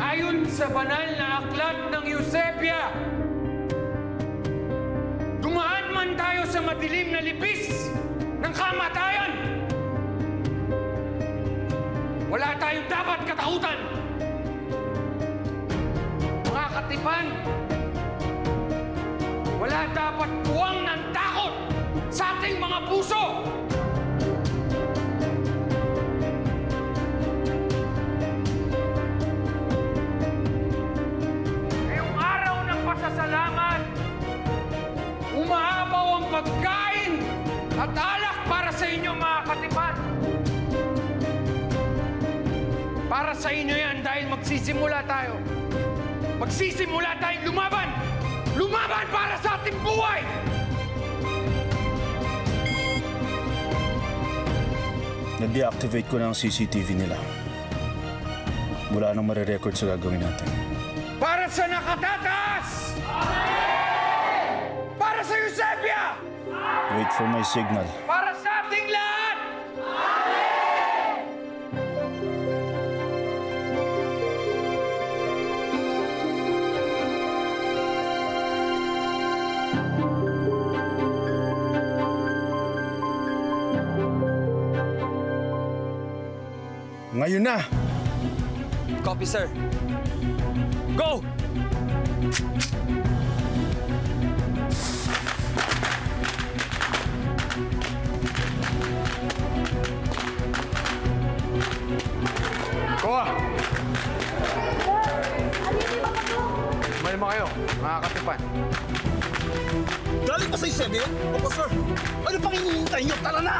ayon sa banal na aklat ng Eusebia. Dumaan man tayo sa madilim na libis ng kamatayan, wala tayong dapat katakutan. Mga katipan, wala dapat buwang ng takot sa ating mga puso. Pagkain at alak para sa inyo, mga katipan. Para sa inyo yan dahil magsisimula tayo. Magsisimula tayong lumaban! Lumaban para sa ating buhay! Na-deactivate ko na ang CCTV nila. Wala nang marirecord sa gagawin natin. Para sa nakatatas! Para sa Eusebia! Wait for my signal. Para sa ating lahat! Ngayon na! Copy, sir. Go! Malima kayo, mga katipan. Galing pa sa Eusebia? Opo, sir. Ano pang hinihintay niyo? Tara na!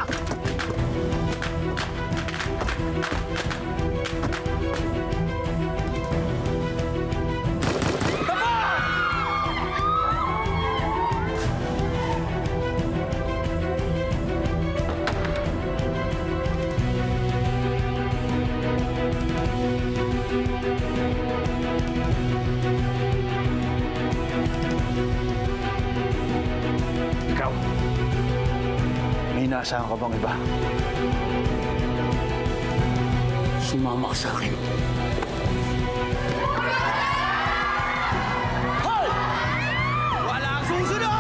Inaasahan ka bang iba? Sumama ka sa akin. Hoy! Wala kang susunod!